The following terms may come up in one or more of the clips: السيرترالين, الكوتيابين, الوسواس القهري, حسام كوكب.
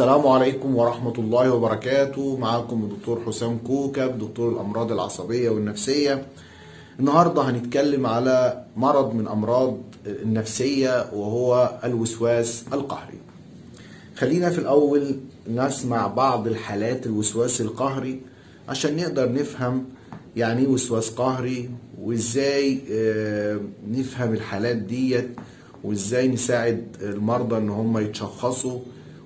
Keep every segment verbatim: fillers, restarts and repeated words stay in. السلام عليكم ورحمة الله وبركاته. معاكم الدكتور حسام كوكب، دكتور الأمراض العصبية والنفسية. النهاردة هنتكلم على مرض من أمراض النفسية وهو الوسواس القهري. خلينا في الأول نسمع بعض الحالات الوسواس القهري عشان نقدر نفهم يعني ايه وسواس قهري، وازاي نفهم الحالات ديت، وازاي نساعد المرضى ان هم يتشخصوا.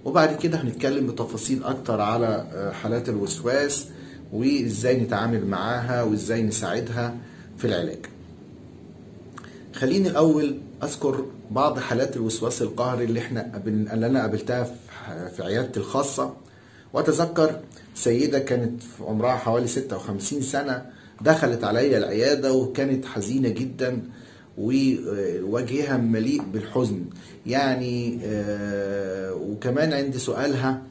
وبعد كده هنتكلم بتفاصيل اكتر على حالات الوسواس وازاي نتعامل معاها وازاي نساعدها في العلاج. خليني الاول اذكر بعض حالات الوسواس القهري اللي احنا اللي انا قابلتها في عيادتي الخاصه. واتذكر سيده كانت في عمرها حوالي ستة وخمسين سنه، دخلت عليا العياده وكانت حزينه جدا ووجهها مليء بالحزن يعني. وكمان عند سؤالها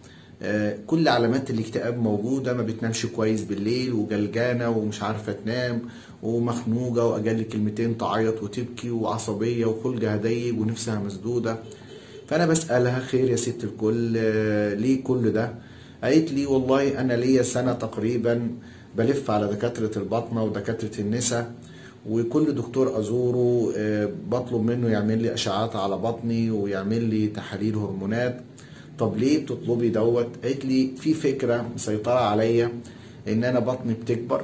كل علامات الاكتئاب موجوده، ما بتنامش كويس بالليل وجلجانه ومش عارفه تنام ومخنوقه، واجل كلمتين تعيط وتبكي، وعصبيه وخلقها ضيق ونفسها مسدوده. فانا بسالها خير يا ست الكل، ليه كل ده؟ قالت لي والله انا ليا سنه تقريبا بلف على دكاتره الباطنه ودكاتره النساء، وكل دكتور ازوره بطلب منه يعمل لي اشعات على بطني ويعمل لي تحاليل هرمونات. طب ليه بتطلبي دوت؟ قالت لي في فكره مسيطره عليا ان انا بطني بتكبر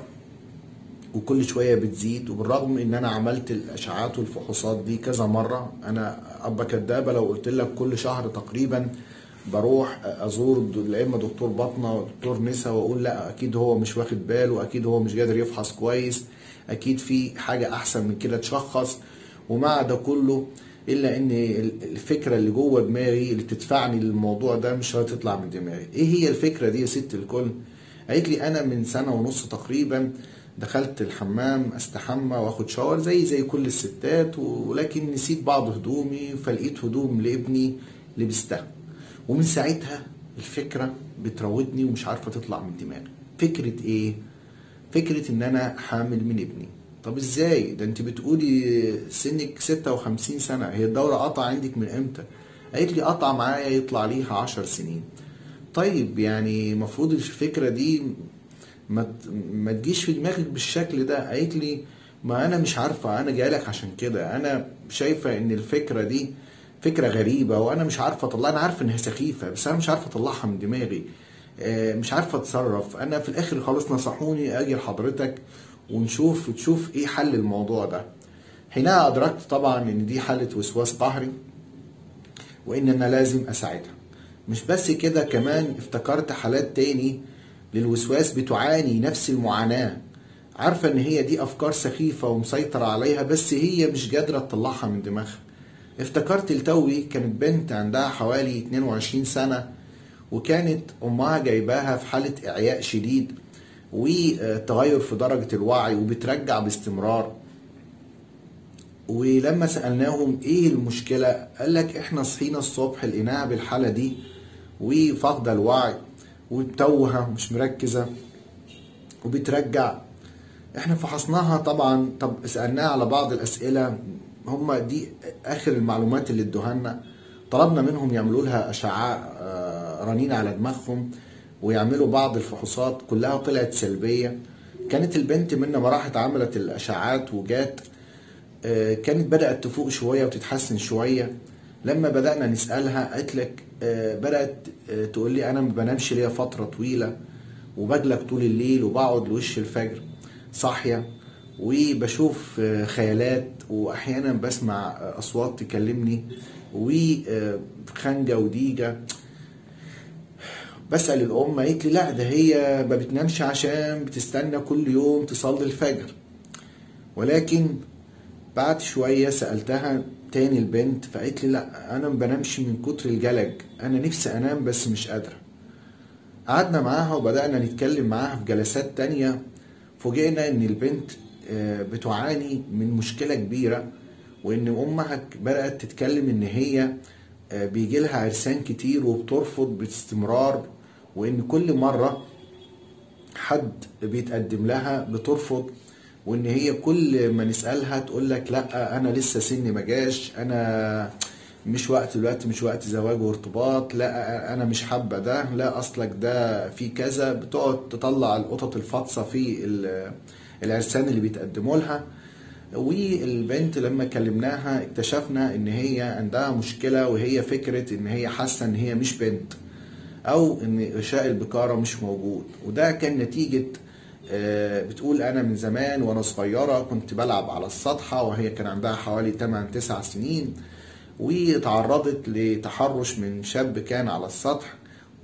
وكل شويه بتزيد، وبالرغم ان انا عملت الاشعات والفحوصات دي كذا مره. انا ابقى كدابه لو قلت لك كل شهر تقريبا بروح ازور لا اما دكتور بطنه ودكتور نسا واقول لا اكيد هو مش واخد باله، اكيد هو مش قادر يفحص كويس، اكيد في حاجه احسن من كده تشخص. ومع ده كله الا ان الفكره اللي جوه دماغي اللي تدفعني للموضوع ده مش هتطلع من دماغي. ايه هي الفكره دي يا ست الكل؟ قالت لي انا من سنه ونص تقريبا دخلت الحمام استحمى واخد شاور زي زي كل الستات، ولكن نسيت بعض هدومي، فلقيت هدوم لابني لبستها، ومن ساعتها الفكره بتراودني ومش عارفه تطلع من دماغي. فكره ايه؟ فكره ان انا حامل من ابني. طب ازاي؟ ده انت بتقولي سنك ستة وخمسين سنه، هي الدوره قطع عندك من امتى؟ قالت لي قطع معايا يطلع ليها عشر سنين. طيب يعني المفروض الفكره دي ما ما تجيش في دماغك بالشكل ده. قالت لي ما انا مش عارفه، انا جايلك عشان كده، انا شايفه ان الفكره دي فكره غريبه وانا مش عارفه اطلعها، انا عارفه انها سخيفه بس انا مش عارفه اطلعها من دماغي، مش عارفه اتصرف. انا في الاخر خلاص نصحوني اجي لحضرتك ونشوف تشوف ايه حل الموضوع ده. حينها ادركت طبعا ان دي حاله وسواس قهري وان انا لازم اساعدها. مش بس كده، كمان افتكرت حالات تاني للوسواس بتعاني نفس المعاناه، عارفه ان هي دي افكار سخيفه ومسيطره عليها بس هي مش قادره تطلعها من دماغها. افتكرت التوي كانت بنت عندها حوالي اتنين وعشرين سنه، وكانت امها جايباها في حاله اعياء شديد وتغير في درجه الوعي وبترجع باستمرار. ولما سالناهم ايه المشكله قال لك احنا صحينا الصبح لقيناها بالحاله دي وفاقده الوعي وبتوهه مش مركزه وبترجع. احنا فحصناها طبعا، طب سالناها على بعض الاسئله، هم دي اخر المعلومات اللي ادوها لنا. طلبنا منهم يعملوا لها اشعه رنين على دماغهم ويعملوا بعض الفحوصات، كلها طلعت سلبيه. كانت البنت منا ما راحت عملت الاشعات وجات كانت بدات تفوق شويه وتتحسن شويه. لما بدانا نسالها قالت لك بدات تقول لي انا ما بنامش ليا فتره طويله، وبجلك طول الليل وبقعد لوش الفجر صاحيه، وبشوف خيالات، واحيانا بسمع اصوات تكلمني وخنجه وديجه. بسال الام قالت لي لا ده هي ما بتنامش عشان بتستنى كل يوم تصلي الفجر. ولكن بعد شويه سالتها تاني البنت فقالت لي لا انا ما بنامش من كتر الجلج، انا نفسي انام بس مش قادره. قعدنا معاها وبدانا نتكلم معاها في جلسات تانيه، فوجئنا ان البنت بتعاني من مشكله كبيره، وان امها بدات تتكلم ان هي بيجي لها عرسان كتير وبترفض باستمرار، وان كل مره حد بيتقدم لها بترفض، وان هي كل ما نسالها تقول لك لا انا لسه سني ما جاش، انا مش وقت دلوقتي، مش وقت زواج وارتباط، لا انا مش حابه ده، لا اصلك ده في كذا. بتقعد تطلع القطط الفاطسه في العرسان اللي بيتقدموا لها. والبنت لما كلمناها اكتشفنا ان هي عندها مشكله، وهي فكره ان هي حاسه ان هي مش بنت، او ان غشاء البكاره مش موجود. وده كان نتيجه بتقول انا من زمان وانا صغيره كنت بلعب على السطحه، وهي كان عندها حوالي تمن تسع سنين، وتعرضت لتحرش من شاب كان على السطح.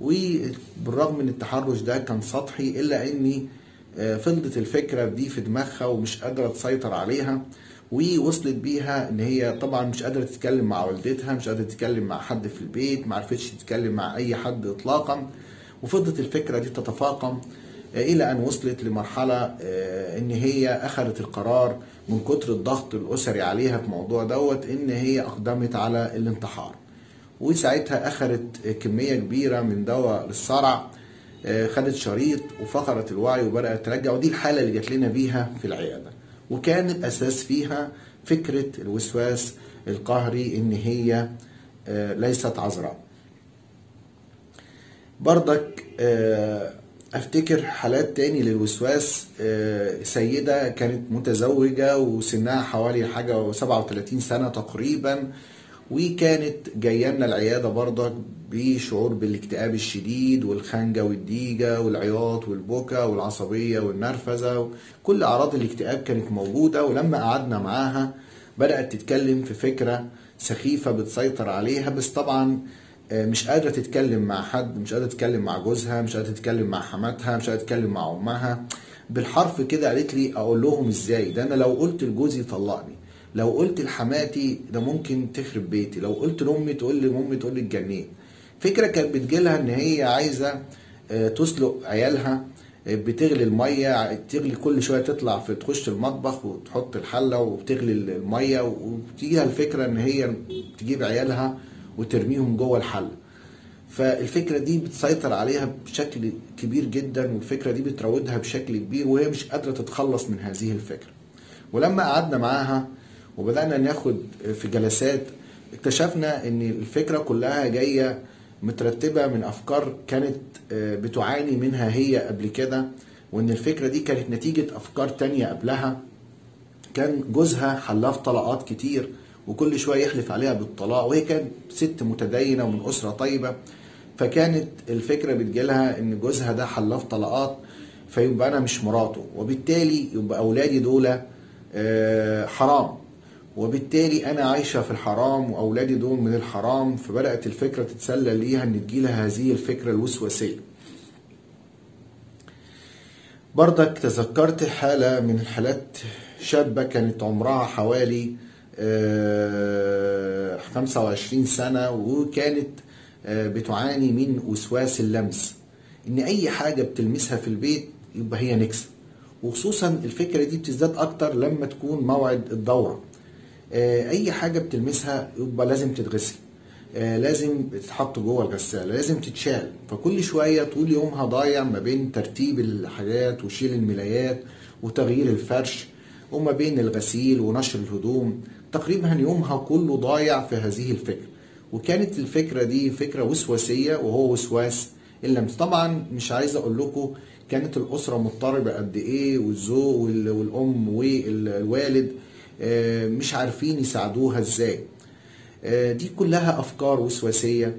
وبالرغم ان التحرش ده كان سطحي، الا اني فضلت الفكره دي في دماغها ومش قادره تسيطر عليها، ووصلت بيها ان هي طبعا مش قادره تتكلم مع والدتها، مش قادره تتكلم مع حد في البيت، ما عرفتش تتكلم مع اي حد اطلاقا. وفضلت الفكره دي تتفاقم الى ان وصلت لمرحله ان هي اخذت القرار من كتر الضغط الاسري عليها في الموضوع دوت ان هي اقدمت على الانتحار. وساعتها اخذت كميه كبيره من دواء للصرع، خدت شريط وفقدت الوعي وبدات ترجع. ودي الحاله اللي جات لنا بيها في العياده، وكان الاساس فيها فكره الوسواس القهري ان هي ليست عذراء. بردك افتكر حالات تاني للوسواس. سيده كانت متزوجه وسنها حوالي حاجه سبعة وثلاثين سنه تقريبا، وكانت جايه لنا العياده برضك بشعور بالاكتئاب الشديد والخنجه والديجه والعياط والبكاء والعصبيه والنرفزه، كل اعراض الاكتئاب كانت موجوده. ولما قعدنا معاها بدات تتكلم في فكره سخيفه بتسيطر عليها، بس طبعا مش قادره تتكلم مع حد، مش قادره تتكلم مع جوزها، مش قادره تتكلم مع حماتها، مش قادره تتكلم مع امها. بالحرف كده قالت لي اقول لهم ازاي؟ ده انا لو قلت لجوزي طلقني، لو قلت لحماتي ده ممكن تخرب بيتي، لو قلت لامي تقول لي امي تقول لي اتجننت. فكره كانت بتجيلها ان هي عايزه تسلق عيالها، بتغلي الميه، تغلي كل شويه، تطلع في تخش المطبخ وتحط الحله وبتغلي الميه، وبتجيلها الفكره ان هي تجيب عيالها وترميهم جوه الحل. فالفكره دي بتسيطر عليها بشكل كبير جدا، والفكره دي بتراودها بشكل كبير، وهي مش قادره تتخلص من هذه الفكره. ولما قعدنا معاها وبدانا ناخد في جلسات اكتشفنا ان الفكره كلها جايه مترتبه من افكار كانت بتعاني منها هي قبل كده، وان الفكره دي كانت نتيجه افكار تانيه قبلها. كان جوزها حلها في طلاقات كتير، وكل شويه يحلف عليها بالطلاق، وهي كانت ست متدينه ومن اسره طيبه، فكانت الفكره بتجيلها ان جوزها ده حلها في طلاقات، فيبقى انا مش مراته، وبالتالي يبقى اولادي دول حرام، وبالتالي انا عايشه في الحرام واولادي دول من الحرام. فبدات الفكره تتسلل ليها ان تجيلها هذه الفكره الوسواسيه. بردك تذكرت حاله من الحالات، شابه كانت عمرها حوالي خمسة وعشرين سنه، وكانت بتعاني من وسواس اللمس، ان اي حاجه بتلمسها في البيت يبقى هي نكسه. وخصوصا الفكره دي بتزداد اكتر لما تكون موعد الدوره، اي حاجه بتلمسها يبقى لازم تتغسل، لازم تتحط جوه الغساله، لازم تتشال. فكل شويه طول يومها ضايع ما بين ترتيب الحاجات وشيل الملايات وتغيير الفرش، وما بين الغسيل ونشر الهدوم، تقريبا يومها كله ضايع في هذه الفكره. وكانت الفكره دي فكره وسواسيه، وهو وسواس اللمس. طبعا مش عايز اقول لكم كانت الاسره مضطربه قد ايه، والزوج والام والوالد مش عارفين يساعدوها ازاي. دي كلها افكار وسواسيه،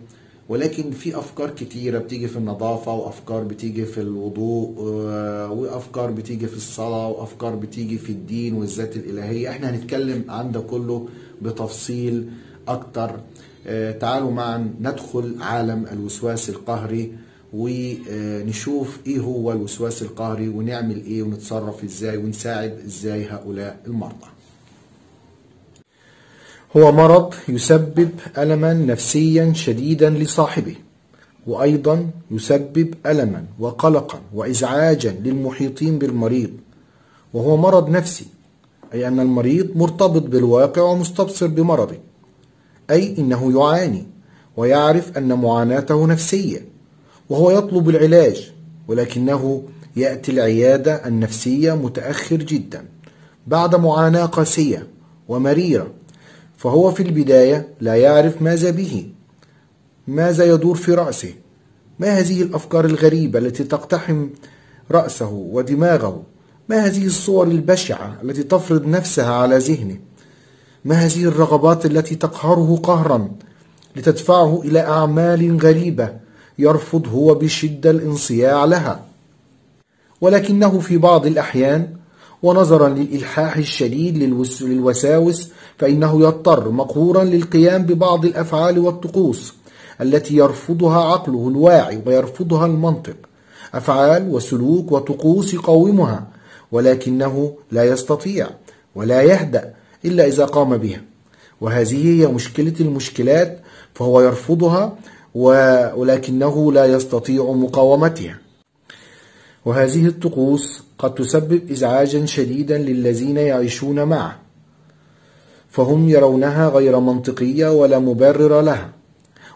ولكن في افكار كتيره بتيجي في النظافه، وافكار بتيجي في الوضوء، وافكار بتيجي في الصلاه، وافكار بتيجي في الدين والذات الالهيه. احنا هنتكلم عن ده كله بتفصيل اكتر. تعالوا معا ندخل عالم الوسواس القهري، ونشوف ايه هو الوسواس القهري، ونعمل ايه، ونتصرف ازاي، ونساعد ازاي هؤلاء المرضى. هو مرض يسبب ألما نفسيا شديدا لصاحبه، وأيضا يسبب ألما وقلقا وإزعاجا للمحيطين بالمريض. وهو مرض نفسي، أي أن المريض مرتبط بالواقع ومستبصر بمرضه، أي إنه يعاني ويعرف أن معاناته نفسية، وهو يطلب العلاج، ولكنه يأتي العيادة النفسية متأخر جدا بعد معاناة قاسية ومريرة، فهو في البداية لا يعرف ماذا به، ماذا يدور في رأسه، ما هذه الأفكار الغريبة التي تقتحم رأسه ودماغه، ما هذه الصور البشعة التي تفرض نفسها على ذهنه، ما هذه الرغبات التي تقهره قهرا لتدفعه إلى أعمال غريبة يرفض هو بشدة الانصياع لها، ولكنه في بعض الأحيان ونظرا للإلحاح الشديد للوساوس فإنه يضطر مقهورا للقيام ببعض الأفعال والطقوس التي يرفضها عقله الواعي ويرفضها المنطق، أفعال وسلوك وطقوس يقاومها ولكنه لا يستطيع ولا يهدأ إلا إذا قام بها، وهذه هي مشكلة المشكلات، فهو يرفضها ولكنه لا يستطيع مقاومتها. وهذه الطقوس قد تسبب إزعاجا شديدا للذين يعيشون معه، فهم يرونها غير منطقية ولا مبرر لها،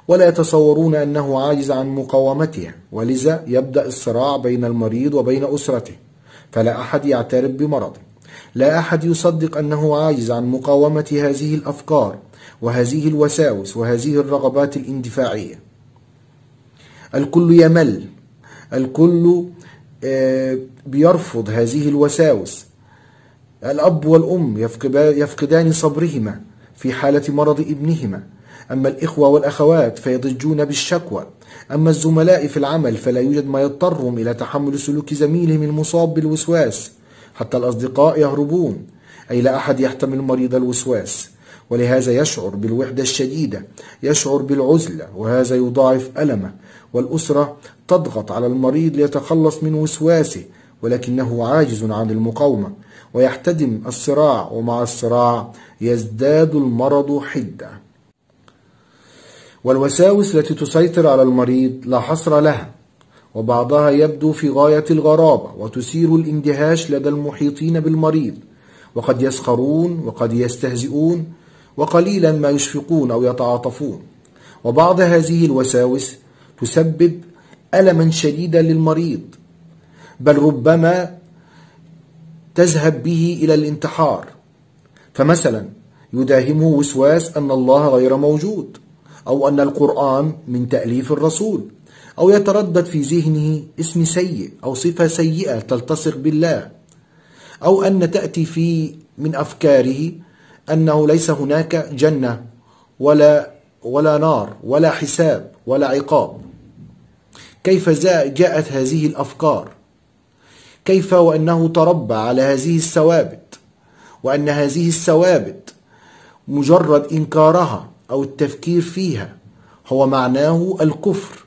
ولا يتصورون أنه عاجز عن مقاومتها، ولذا يبدأ الصراع بين المريض وبين أسرته، فلا أحد يعترف بمرضه، لا أحد يصدق أنه عاجز عن مقاومة هذه الأفكار وهذه الوساوس وهذه الرغبات الاندفاعية. الكل يمل، الكل بيرفض هذه الوساوس. الأب والأم يفقدان صبرهما في حالة مرض ابنهما، أما الإخوة والأخوات فيضجون بالشكوى، أما الزملاء في العمل فلا يوجد ما يضطرهم إلى تحمل سلوك زميلهم المصاب بالوسواس، حتى الأصدقاء يهربون، أي لا أحد يحتمل مريض الوسواس، ولهذا يشعر بالوحدة الشديدة، يشعر بالعزلة، وهذا يضاعف ألمه، والأسرة تضغط على المريض ليتخلص من وسواسه، ولكنه عاجز عن المقاومة، ويحتدم الصراع، ومع الصراع يزداد المرض حدة. والوساوس التي تسيطر على المريض لا حصر لها، وبعضها يبدو في غاية الغرابة وتثير الاندهاش لدى المحيطين بالمريض، وقد يسخرون وقد يستهزئون، وقليلا ما يشفقون أو يتعاطفون. وبعض هذه الوساوس تسبب ألما شديدا للمريض، بل ربما تذهب به إلى الانتحار. فمثلا يداهمه وسواس أن الله غير موجود، أو أن القرآن من تأليف الرسول، أو يتردد في ذهنه اسم سيء أو صفة سيئة تلتصق بالله، أو أن تأتي في من أفكاره أنه ليس هناك جنة ولا ولا نار ولا حساب ولا عقاب. كيف جاءت هذه الأفكار؟ كيف وأنه تربى على هذه الثوابت، وأن هذه الثوابت مجرد إنكارها أو التفكير فيها هو معناه الكفر.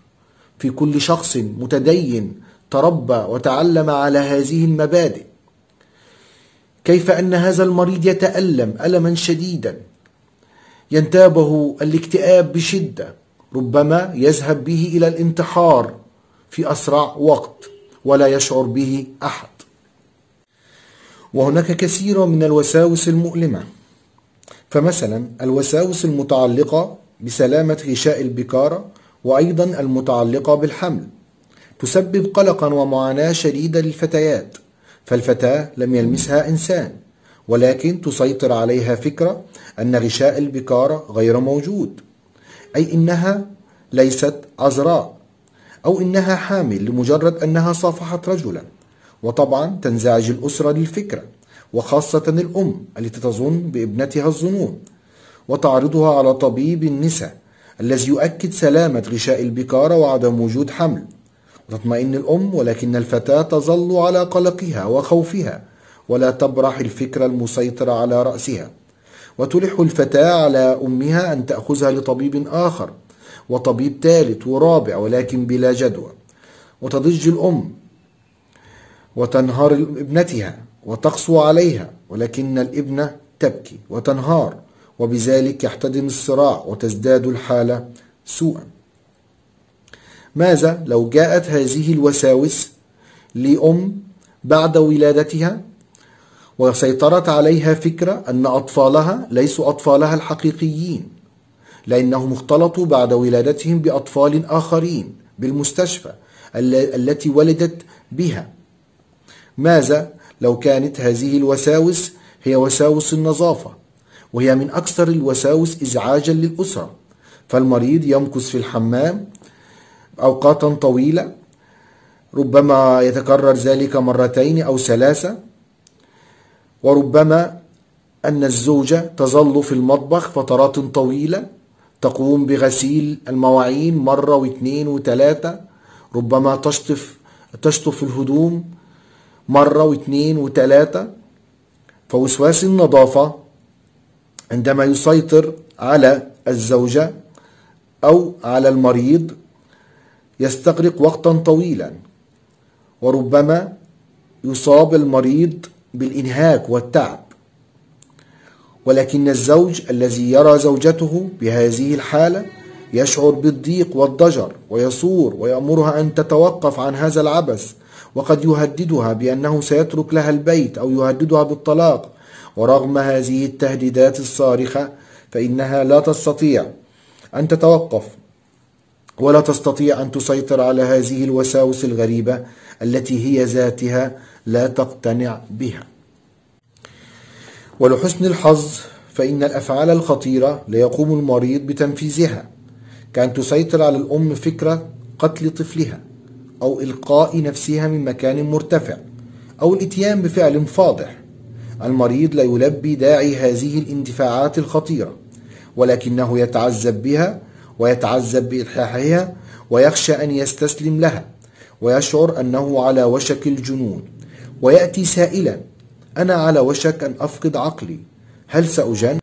في كل شخص متدين تربى وتعلم على هذه المبادئ. كيف أن هذا المريض يتألم ألما شديدا، ينتابه الاكتئاب بشدة، ربما يذهب به إلى الانتحار في أسرع وقت ولا يشعر به أحد. وهناك كثير من الوساوس المؤلمة، فمثلا الوساوس المتعلقة بسلامة غشاء البكارة، وأيضا المتعلقة بالحمل، تسبب قلقا ومعاناة شديدة للفتيات، فالفتاة لم يلمسها إنسان، ولكن تسيطر عليها فكرة أن غشاء البكارة غير موجود، أي إنها ليست عذراء، أو إنها حامل لمجرد أنها صافحت رجلا. وطبعا تنزعج الأسرة للفكرة، وخاصة الأم التي تظن بابنتها الظنون، وتعرضها على طبيب النساء الذي يؤكد سلامة غشاء البكارة وعدم وجود حمل، وتطمئن الأم، ولكن الفتاة تظل على قلقها وخوفها ولا تبرح الفكرة المسيطرة على رأسها، وتلح الفتاة على أمها أن تأخذها لطبيب آخر وطبيب ثالث ورابع، ولكن بلا جدوى، وتضج الأم وتنهار ابنتها وتقسو عليها، ولكن الابنة تبكي وتنهار، وبذلك يحتدم الصراع وتزداد الحالة سوءا. ماذا لو جاءت هذه الوساوس لأم بعد ولادتها وسيطرت عليها فكرة أن أطفالها ليسوا أطفالها الحقيقيين، لأنهم اختلطوا بعد ولادتهم بأطفال آخرين بالمستشفى التي ولدت بها؟ ماذا لو كانت هذه الوساوس هي وساوس النظافة، وهي من أكثر الوساوس إزعاجا للأسرة، فالمريض يمكث في الحمام أوقاتا طويلة، ربما يتكرر ذلك مرتين أو ثلاثة، وربما أن الزوجة تظل في المطبخ فترات طويلة تقوم بغسيل المواعين مرة واثنين وثلاثة، ربما تشطف تشطف الهدوم مرة واثنين وثلاثة. فوسواس النظافة عندما يسيطر على الزوجة أو على المريض يستغرق وقتا طويلا، وربما يصاب المريض بالإنهاك والتعب. ولكن الزوج الذي يرى زوجته بهذه الحالة يشعر بالضيق والضجر ويصور ويأمرها أن تتوقف عن هذا العبث، وقد يهددها بأنه سيترك لها البيت أو يهددها بالطلاق. ورغم هذه التهديدات الصارخة فإنها لا تستطيع أن تتوقف ولا تستطيع أن تسيطر على هذه الوساوس الغريبة التي هي ذاتها لا تقتنع بها. ولحسن الحظ فإن الأفعال الخطيرة لا يقوم المريض بتنفيذها، كأن تسيطر على الأم فكرة قتل طفلها أو إلقاء نفسها من مكان مرتفع أو الإتيان بفعل فاضح. المريض لا يلبي داعي هذه الاندفاعات الخطيرة، ولكنه يتعذب بها ويتعذب بإلحاحها ويخشى أن يستسلم لها ويشعر أنه على وشك الجنون، ويأتي سائلا: أنا على وشك أن أفقد عقلي، هل سأجن؟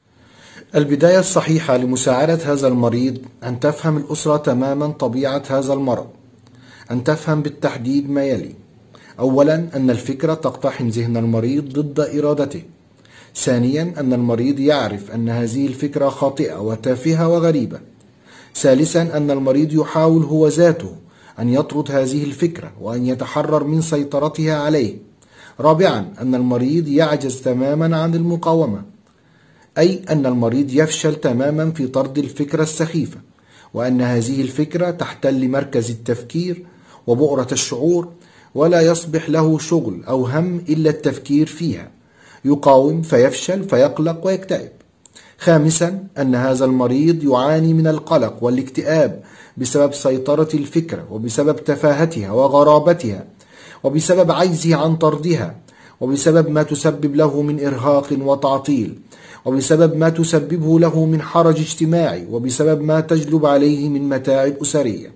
البداية الصحيحة لمساعدة هذا المريض أن تفهم الأسرة تماما طبيعة هذا المرض، أن تفهم بالتحديد ما يلي: أولا، أن الفكرة تقتحم ذهن المريض ضد إرادته. ثانيا، أن المريض يعرف أن هذه الفكرة خاطئة وتافهة وغريبة. ثالثا، أن المريض يحاول هو ذاته أن يطرد هذه الفكرة وأن يتحرر من سيطرتها عليه. رابعا، أن المريض يعجز تماما عن المقاومة، أي أن المريض يفشل تماما في طرد الفكرة السخيفة، وأن هذه الفكرة تحتل مركز التفكير وبؤرة الشعور، ولا يصبح له شغل أو هم إلا التفكير فيها. يقاوم فيفشل فيقلق ويكتئب. خامسا، أن هذا المريض يعاني من القلق والاكتئاب بسبب سيطرة الفكرة وبسبب تفاهتها وغرابتها وبسبب عجزه عن طردها، وبسبب ما تسبب له من إرهاق وتعطيل، وبسبب ما تسببه له من حرج اجتماعي، وبسبب ما تجلب عليه من متاعب أسرية.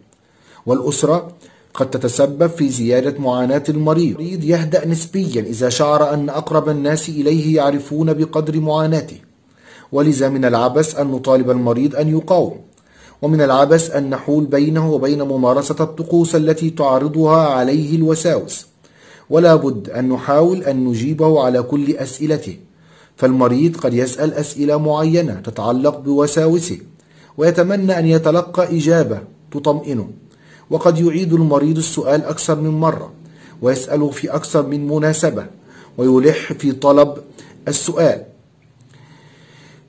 والأسرة قد تتسبب في زيادة معاناة المريض. المريض يهدأ نسبيا إذا شعر أن أقرب الناس إليه يعرفون بقدر معاناته، ولذا من العبث أن نطالب المريض أن يقاوم، ومن العبث أن نحول بينه وبين ممارسة الطقوس التي تعرضها عليه الوساوس. ولا بد أن نحاول أن نجيبه على كل أسئلته، فالمريض قد يسأل أسئلة معينة تتعلق بوساوسه ويتمنى أن يتلقى إجابة تطمئنه، وقد يعيد المريض السؤال أكثر من مرة ويسأله في أكثر من مناسبة ويلح في طلب السؤال.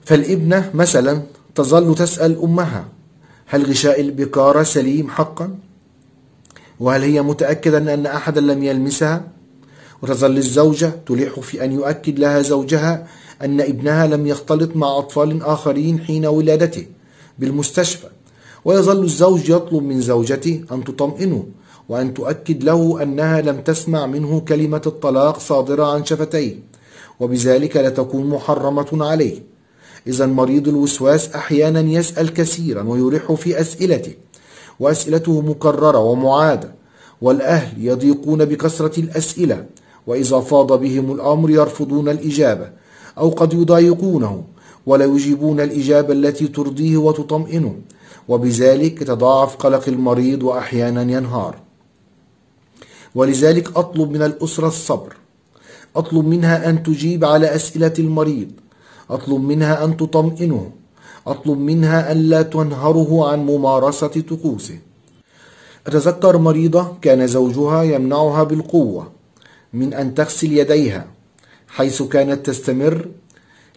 فالابنة مثلا تظل تسأل أمها: هل غشاء البكارة سليم حقا؟ وهل هي متأكدة أن أحدا لم يلمسها؟ وتظل الزوجة تلح في أن يؤكد لها زوجها أن ابنها لم يختلط مع أطفال آخرين حين ولادته بالمستشفى، ويظل الزوج يطلب من زوجته أن تطمئنه وأن تؤكد له أنها لم تسمع منه كلمة الطلاق صادرة عن شفتيه، وبذلك لا تكون محرمة عليه. إذا مريض الوسواس أحيانا يسأل كثيرا ويلح في أسئلته، وأسئلته مكررة ومعادة، والأهل يضيقون بكثرة الأسئلة، وإذا فاض بهم الأمر يرفضون الإجابة أو قد يضايقونه ولا يجيبون الإجابة التي ترضيه وتطمئنه، وبذلك يتضاعف قلق المريض وأحيانا ينهار. ولذلك أطلب من الأسرة الصبر، أطلب منها أن تجيب على أسئلة المريض، أطلب منها أن تطمئنه، أطلب منها أن لا تنهره عن ممارسة طقوسه. أتذكر مريضة كان زوجها يمنعها بالقوة من أن تغسل يديها، حيث كانت تستمر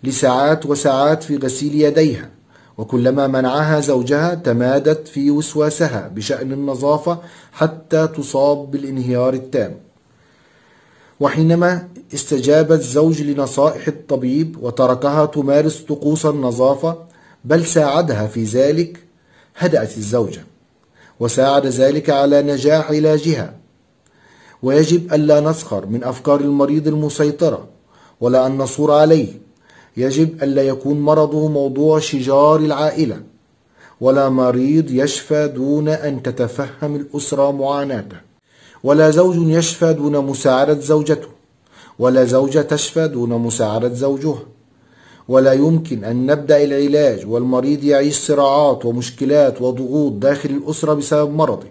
لساعات وساعات في غسيل يديها، وكلما منعها زوجها تمادت في وسواسها بشأن النظافة حتى تصاب بالانهيار التام. وحينما استجاب الزوج لنصائح الطبيب وتركها تمارس طقوس النظافة بل ساعدها في ذلك، هدأت الزوجة، وساعد ذلك على نجاح علاجها. ويجب ألا نسخر من أفكار المريض المسيطرة ولا أن نصور عليه. يجب ألا يكون مرضه موضوع شجار العائلة، ولا مريض يشفى دون أن تتفهم الأسرة معاناته، ولا زوج يشفى دون مساعدة زوجته، ولا زوجة تشفى دون مساعدة زوجها. ولا يمكن أن نبدأ العلاج والمريض يعيش صراعات ومشكلات وضغوط داخل الأسرة بسبب مرضه.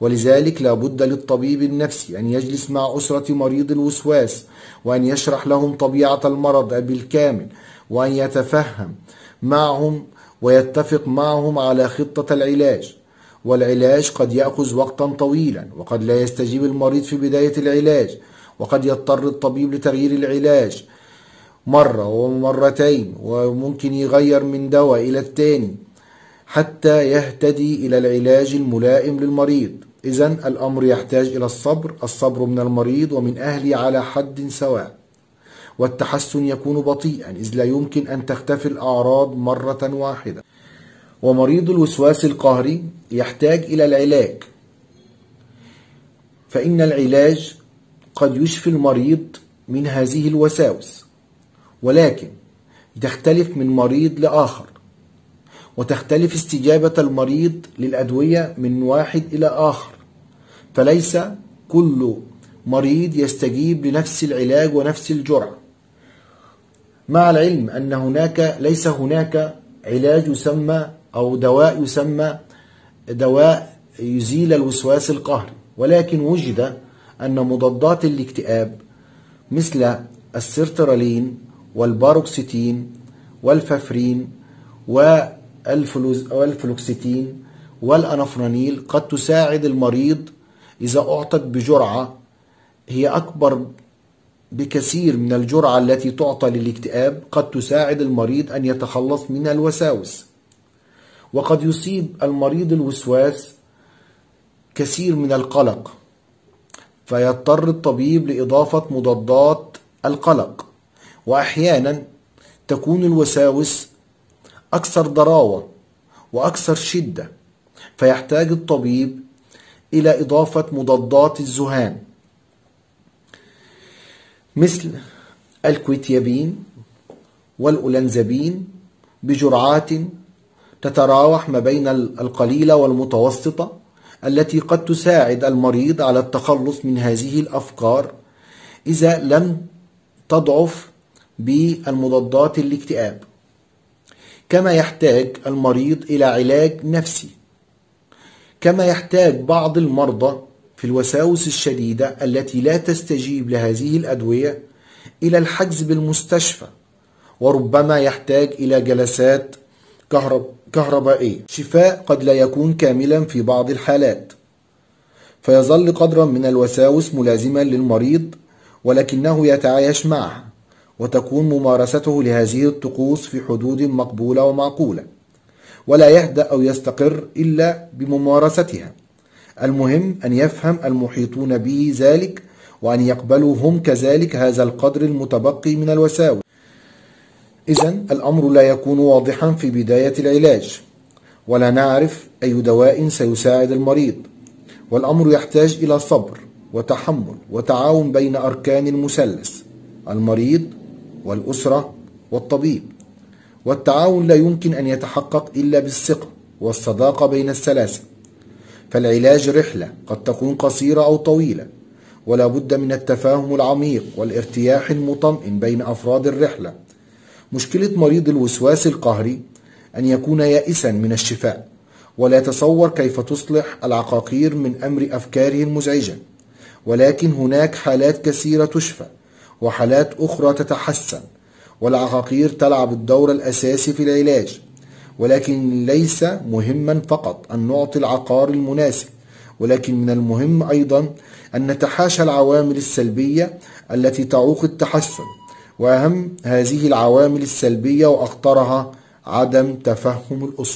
ولذلك لا بد للطبيب النفسي أن يجلس مع أسرة مريض الوسواس، وأن يشرح لهم طبيعة المرض بالكامل، وأن يتفهم معهم ويتفق معهم على خطة العلاج. والعلاج قد يأخذ وقتا طويلا، وقد لا يستجيب المريض في بداية العلاج، وقد يضطر الطبيب لتغيير العلاج مرة ومرتين، وممكن يغير من دواء إلى التاني حتى يهتدي إلى العلاج الملائم للمريض. إذن الأمر يحتاج إلى الصبر، الصبر من المريض ومن أهله على حد سواء. والتحسن يكون بطيئا، إذ لا يمكن أن تختفي الأعراض مرة واحدة. ومريض الوسواس القهري يحتاج إلى العلاج، فإن العلاج قد يشفي المريض من هذه الوساوس، ولكن تختلف من مريض لآخر، وتختلف استجابة المريض للأدوية من واحد إلى آخر، فليس كل مريض يستجيب لنفس العلاج ونفس الجرعة. مع العلم أن هناك ليس هناك علاج يسمى أو دواء يسمى دواء يزيل الوسواس القهري، ولكن وجد أن مضادات الاكتئاب مثل السيرترالين والباروكسيتين والفافرين والفلوكسيتين والأنفرانيل قد تساعد المريض إذا أعطت بجرعة هي أكبر بكثير من الجرعة التي تعطى للاكتئاب، قد تساعد المريض أن يتخلص من الوساوس. وقد يصيب المريض الوسواس كثير من القلق، فيضطر الطبيب لإضافة مضادات القلق. وأحيانا تكون الوساوس أكثر ضراوة وأكثر شدة، فيحتاج الطبيب إلى إضافة مضادات الذهان مثل الكوتيابين والأولنزابين بجرعات تتراوح ما بين القليلة والمتوسطة، التي قد تساعد المريض على التخلص من هذه الأفكار إذا لم تضعف بالمضادات الاكتئاب. كما يحتاج المريض إلى علاج نفسي، كما يحتاج بعض المرضى في الوساوس الشديدة التي لا تستجيب لهذه الأدوية إلى الحجز بالمستشفى، وربما يحتاج إلى جلسات كهربائية. شفاء قد لا يكون كاملا في بعض الحالات، فيظل قدرا من الوساوس ملازما للمريض، ولكنه يتعايش معها، وتكون ممارسته لهذه الطقوس في حدود مقبولة ومعقولة، ولا يهدأ أو يستقر إلا بممارستها. المهم أن يفهم المحيطون به ذلك، وأن يقبلوا هم كذلك هذا القدر المتبقي من الوساوس. إذن الأمر لا يكون واضحا في بداية العلاج، ولا نعرف أي دواء سيساعد المريض، والأمر يحتاج إلى صبر وتحمل وتعاون بين أركان المثلث: المريض والأسرة والطبيب. والتعاون لا يمكن أن يتحقق إلا بالثقة والصداقة بين الثلاثة. فالعلاج رحلة قد تكون قصيرة أو طويلة، ولا بد من التفاهم العميق والارتياح المطمئن بين أفراد الرحلة. مشكلة مريض الوسواس القهري أن يكون يائسا من الشفاء، ولا يتصور كيف تصلح العقاقير من أمر أفكاره المزعجة. ولكن هناك حالات كثيرة تشفى، وحالات أخرى تتحسن، والعقاقير تلعب الدور الأساسي في العلاج. ولكن ليس مهما فقط أن نعطي العقار المناسب، ولكن من المهم أيضا أن نتحاشى العوامل السلبية التي تعوق التحسن، وأهم هذه العوامل السلبية وأخطرها عدم تفهم الأسرة.